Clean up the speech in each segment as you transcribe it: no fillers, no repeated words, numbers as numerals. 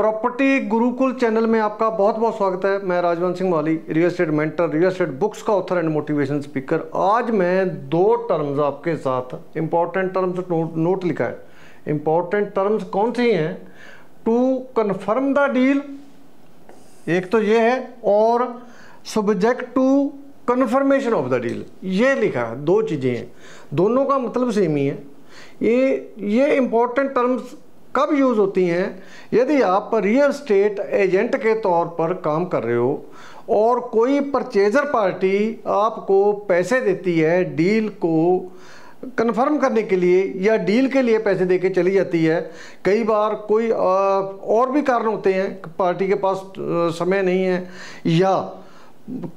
Property Gurukul channel में आपका बहुत बहुत स्वागत है। मैं राजवंत सिंह वाली real estate mentor, real estate books का ऑथर एंड मोटिवेशन स्पीकर। आज मैं दो टर्म्स आपके साथ इम्पॉर्टेंट टर्म्स नोट लिखा है। इम्पॉर्टेंट टर्म्स कौन सी हैं? टू कन्फर्म द डील, एक तो ये है, और subject to confirmation of the deal, ये लिखा है। दो चीज़ें हैं, दोनों का मतलब सेम ही है। ये इम्पॉर्टेंट टर्म्स कब यूज़ होती हैं? यदि आप रियल स्टेट एजेंट के तौर पर काम कर रहे हो और कोई परचेजर पार्टी आपको पैसे देती है डील को कन्फर्म करने के लिए, या डील के लिए पैसे देके चली जाती है। कई बार कोई और भी कारण होते हैं, पार्टी के पास समय नहीं है, या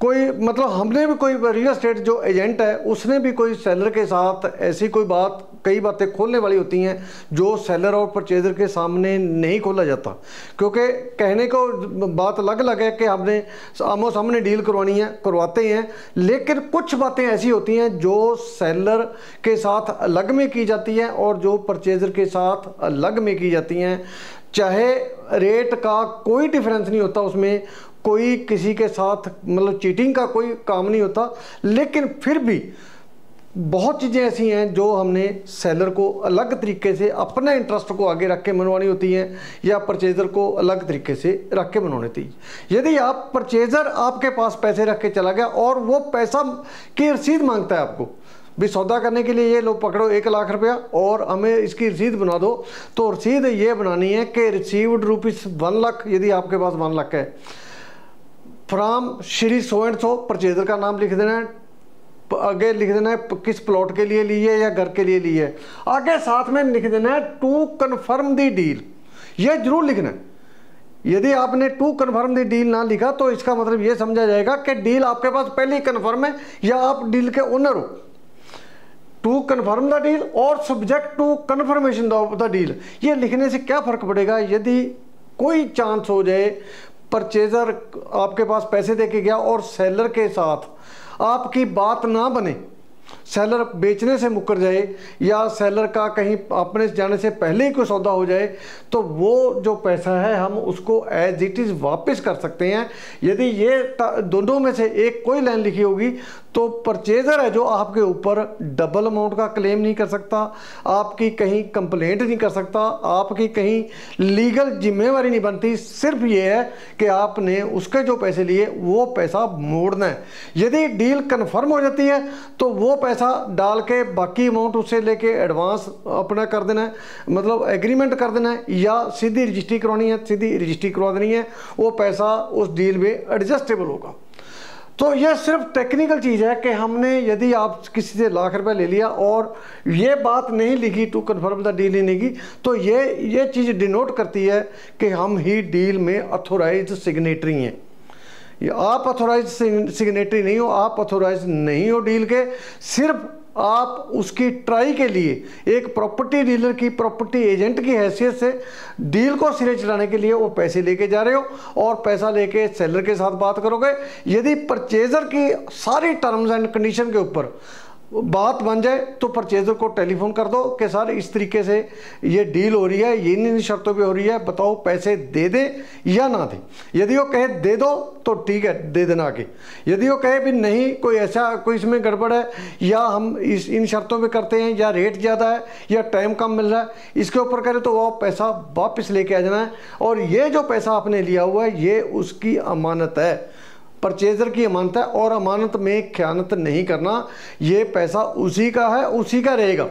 कोई मतलब हमने भी कोई रियल एस्टेट जो एजेंट है उसने भी कोई सेलर के साथ ऐसी कोई बात, कई बातें खोलने वाली होती हैं जो सेलर और परचेजर के सामने नहीं खोला जाता, क्योंकि कहने को बात अलग अलग है कि हमने आमो सामने डील करवानी है, करवाते हैं, लेकिन कुछ बातें ऐसी होती हैं जो सेलर के साथ अलग में की जाती हैं और जो परचेजर के साथ अलग में की जाती हैं। चाहे रेट का कोई डिफरेंस नहीं होता, उसमें कोई किसी के साथ मतलब चीटिंग का कोई काम नहीं होता, लेकिन फिर भी बहुत चीज़ें ऐसी हैं जो हमने सेलर को अलग तरीके से अपने इंटरेस्ट को आगे रख के मनवानी होती हैं, या परचेज़र को अलग तरीके से रख के मनवानी होती है। यदि आप परचेज़र आपके पास पैसे रख के चला गया और वो पैसा की रसीद मांगता है आपको भी, सौदा करने के लिए ये लो पकड़ो 1 लाख रुपया और हमें इसकी रसीद बना दो, तो रसीद ये बनानी है कि रिसीव्ड ₹1 लाख, यदि आपके पास 1 लाख है, from Shri so and so, purchaser का नाम लिख देना है, आगे लिख देना है किस प्लॉट के लिए ली है या घर के लिए ली है, आगे साथ में लिख देना है टू कन्फर्म दी डील, ये जरूर लिखना है। यदि आपने टू कन्फर्म दी डील ना लिखा तो इसका मतलब ये समझा जाएगा कि डील आपके पास पहले ही कन्फर्म है या आप डील के ओनर हो। टू कन्फर्म द डील और subject to confirmation of the deal, ये लिखने से क्या फ़र्क पड़ेगा? यदि कोई चांस हो जाए परचेजर आपके पास पैसे दे के गया और सेलर के साथ आपकी बात ना बने, सेलर बेचने से मुकर जाए या सेलर का कहीं अपने जाने से पहले ही कोई सौदा हो जाए, तो वो जो पैसा है हम उसको एज इट इज़ वापस कर सकते हैं। यदि ये दोनों में से एक कोई लाइन लिखी होगी तो परचेज़र है जो आपके ऊपर डबल अमाउंट का क्लेम नहीं कर सकता, आपकी कहीं कंप्लेंट नहीं कर सकता, आपकी कहीं लीगल जिम्मेवारी नहीं बनती, सिर्फ ये है कि आपने उसके जो पैसे लिए वो पैसा मोड़ना है। यदि डील कन्फर्म हो जाती है तो वो पैसा डाल के बाकी अमाउंट उससे लेके एडवांस अपना कर देना है, मतलब एग्रीमेंट कर देना है, या सीधी रजिस्ट्री करवानी है, सीधी रजिस्ट्री करवा देनी है, वो पैसा उस डील में एडजस्टेबल होगा। तो यह सिर्फ टेक्निकल चीज़ है कि हमने, यदि आप किसी से ₹1 लाख ले लिया और ये बात नहीं लिखी टू कन्फर्म द डील लेने की, तो ये चीज़ डिनोट करती है कि हम ही डील में अथोराइज सिग्नेटरी हैं। आप अथोराइज सिग्नेटरी नहीं हो, आप अथोराइज नहीं हो डील के, सिर्फ आप उसकी ट्राई के लिए एक प्रॉपर्टी डीलर की, प्रॉपर्टी एजेंट की हैसियत से डील को सिरे चलाने के लिए वो पैसे लेके जा रहे हो, और पैसा लेके सेलर के साथ बात करोगे। यदि परचेजर की सारी टर्म्स एंड कंडीशन के ऊपर बात बन जाए तो परचेजर को टेलीफोन कर दो कि सर इस तरीके से ये डील हो रही है, ये इन शर्तों पे हो रही है, बताओ पैसे दे दे या ना दे। यदि वो कहे दे दो तो ठीक है, दे देना आगे। यदि वो कहे भी नहीं, कोई ऐसा कोई इसमें गड़बड़ है, या हम इस इन शर्तों पे करते हैं, या रेट ज़्यादा है, या टाइम कम मिल रहा है, इसके ऊपर करें तो वह पैसा वापस लेके आ जाना है। और ये जो पैसा आपने लिया हुआ है ये उसकी अमानत है, परचेजर की अमानत है, और अमानत में ख़यानत नहीं करना। ये पैसा उसी का है, उसी का रहेगा।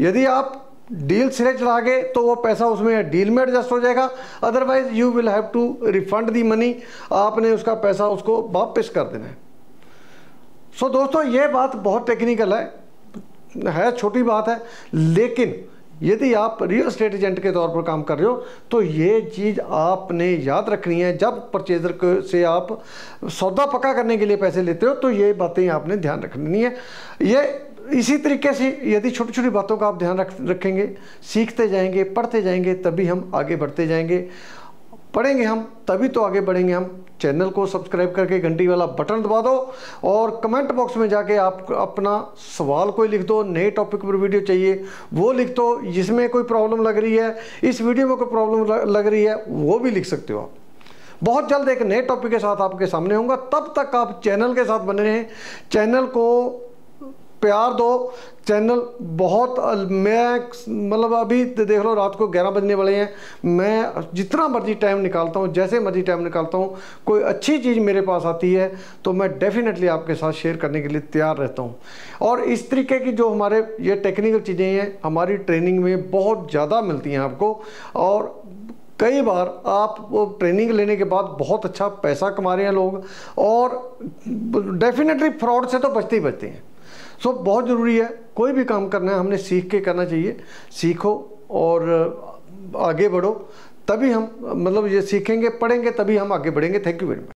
यदि आप डील सिरे चला गए तो वो पैसा उसमें डील में एडजस्ट हो जाएगा, otherwise you will have to refund the money, आपने उसका पैसा उसको वापस कर देना है। सो दोस्तों ये बात बहुत टेक्निकल है, छोटी बात है, लेकिन यदि आप रियल एस्टेट एजेंट के तौर पर काम कर रहे हो तो ये चीज़ आपने याद रखनी है। जब परचेजर से आप सौदा पक्का करने के लिए पैसे लेते हो तो ये बातें आपने ध्यान रखनी है। ये इसी तरीके से यदि छोटी छोटी बातों का आप ध्यान रखेंगे, सीखते जाएंगे, पढ़ते जाएंगे, तभी हम आगे बढ़ते जाएंगे। पढ़ेंगे हम, तभी तो आगे बढ़ेंगे हम। चैनल को सब्सक्राइब करके घंटी वाला बटन दबा दो और कमेंट बॉक्स में जाके आप अपना सवाल कोई लिख दो, नए टॉपिक पर वीडियो चाहिए वो लिख दो, जिसमें कोई प्रॉब्लम लग रही है, इस वीडियो में कोई प्रॉब्लम लग रही है वो भी लिख सकते हो आप। बहुत जल्द एक नए टॉपिक के साथ आपके सामने होऊंगा, तब तक आप चैनल के साथ बने रहें, चैनल को प्यार दो। चैनल बहुत, मैं मतलब अभी देख लो रात को 11 बजने वाले हैं, मैं जितना मर्जी टाइम निकालता हूँ, जैसे मर्जी टाइम निकालता हूँ, कोई अच्छी चीज़ मेरे पास आती है तो मैं डेफिनेटली आपके साथ शेयर करने के लिए तैयार रहता हूँ। और इस तरीके की जो हमारे ये टेक्निकल चीज़ें हैं हमारी ट्रेनिंग में बहुत ज़्यादा मिलती हैं आपको, और कई बार आप ट्रेनिंग लेने के बाद बहुत अच्छा पैसा कमा रहे हैं लोग, और डेफिनेटली फ्रॉड से तो बचते ही बचते हैं। सो बहुत ज़रूरी है, कोई भी काम करना है हमने सीख के करना चाहिए। सीखो और आगे बढ़ो, तभी हम मतलब ये सीखेंगे, पढ़ेंगे, तभी हम आगे बढ़ेंगे। Thank you very much.